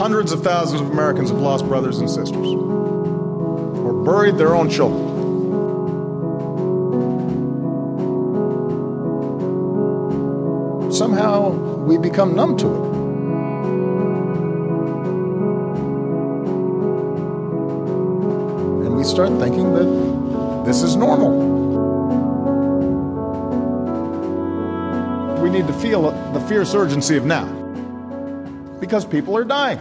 Hundreds of thousands of Americans have lost brothers and sisters or buried their own children. Somehow we become numb to it. And we start thinking that this is normal. We need to feel the fierce urgency of now, because people are dying.